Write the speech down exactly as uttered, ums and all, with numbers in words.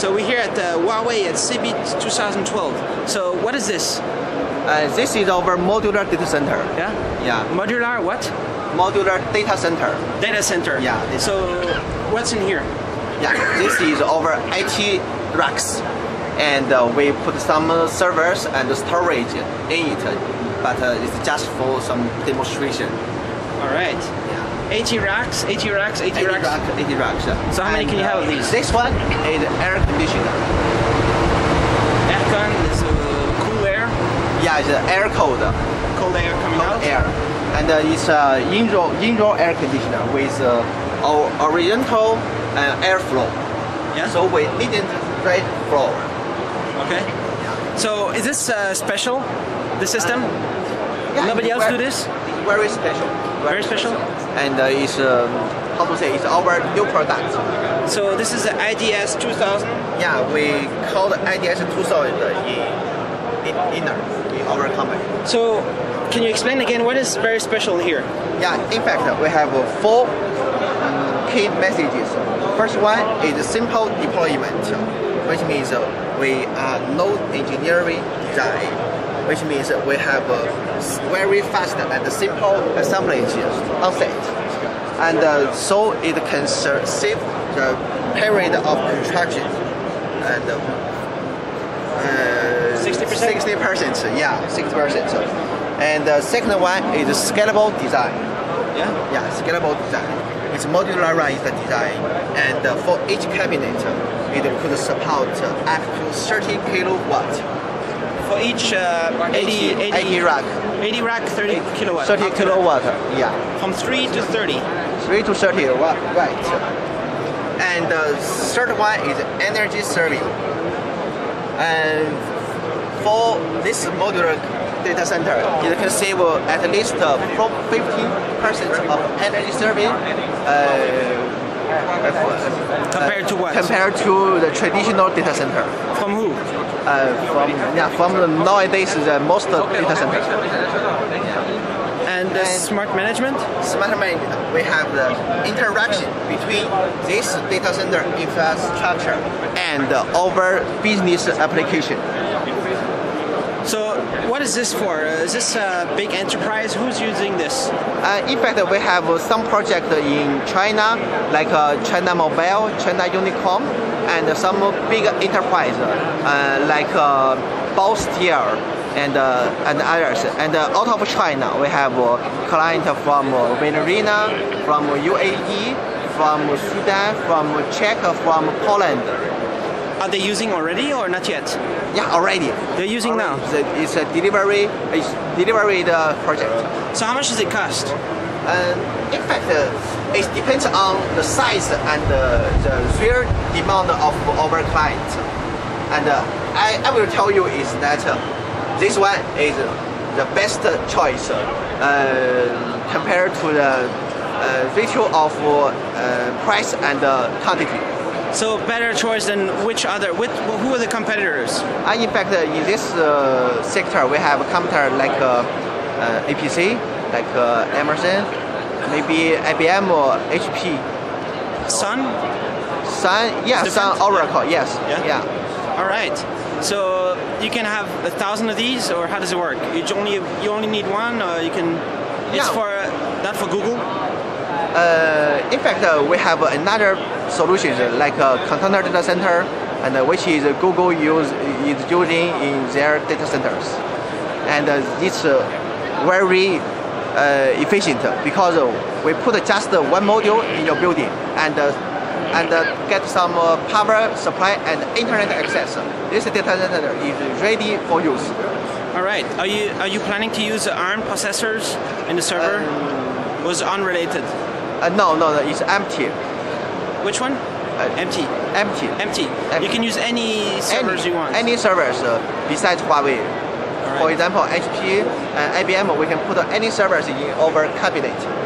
So we're here at the Huawei at CeBIT twenty twelve. So what is this? Uh, this is our modular data center. Yeah? Yeah. Modular what? Modular data center. Data center. Yeah. This. So what's in here? Yeah, this is our I T racks. And uh, we put some servers and storage in it, but uh, it's just for some demonstration. All right. Yeah. eighty racks, eighty racks, eighty racks. eighty racks, eighty racks. So how many and, can you have of uh, these? This one is air conditioner. Aircon is uh, cool air? Yeah, it's uh, air cold. Cold air coming cold out? Air. And uh, it's uh, indoor, indoor air conditioner with uh, horizontal uh, airflow. Yeah. So we needn't right flow. Okay. Yeah. So is this uh, special, the system? Um, yeah, Nobody else very, do this? Very special. Very, very special? special. And uh, it's, um, how to say, it's our new product. So this is the I D S two thousand? Yeah, we call the I D S two thousand in, in, inner, in our company. So, can you explain again what is very special here? Yeah, in fact, we have uh, four um, key messages. First one is simple deployment, which means uh, we are no engineering design, which means we have uh, very fast and simple assemblage on set, and uh, so it can save the period of construction and sixty percent. Uh, yeah, sixty percent. And the second one is scalable design. Yeah, yeah, scalable design. It's modularized design, and uh, for each cabinet, it could support up to thirty kilowatts. For each uh, eighty rack, thirty kilowatt. thirty kilowatt, yeah. From three to thirty. three to thirty, right. And the third one is energy saving. And for this modular data center, it can save at least uh, from fifty percent of energy saving uh, Uh, compared to what? Compared to the traditional data center. From who? Uh, from yeah, from the nowadays the most data centers. And, and smart management. Smart management. We have the interaction between this data center infrastructure and our business application. So, what is this for? Is this a big enterprise? Who's using this? Uh, in fact, we have some projects in China, like uh, China Mobile, China Unicom, and some big enterprise, uh, like uh, Baosteel and uh, and others. And uh, out of China, we have uh, clients from uh, Venezuela, from U A E, from Sudan, from Czech, from Poland. Are they using already or not yet? Yeah, already. They're using already. now? It's a delivery it's delivery the project. So how much does it cost? Um, in fact, uh, it depends on the size and uh, the real demand of our client. And uh, I, I will tell you is that uh, this one is the best choice uh, compared to the uh, ratio of uh, price and uh, quantity. So better choice than which other? With who are the competitors? Uh, in fact, uh, in this uh, sector, we have a competitor like uh, uh, A P C, like uh, Emerson, maybe I B M or H P. Sun? Sun, yeah, Sun Oracle, yeah. yes, yeah. yeah. All right. So you can have a thousand of these, or how does it work? You only you only need one, or you can? It's yeah. for not for Google. Uh, in fact, uh, we have another solution like a container data center, and uh, which is Google use is using in their data centers, and uh, it's uh, very uh, efficient because we put just one module in your building and uh, and uh, get some uh, power supply and internet access. This data center is ready for use. All right. Are you are you planning to use ARM processors in the server? Um, was unrelated. Uh, no, no, no, it's empty. Which one? Uh, empty. Empty. Empty. Empty. You can use any servers any, you want. Any servers uh, besides Huawei. Right. For example, H P and I B M, we can put any servers in our cabinet.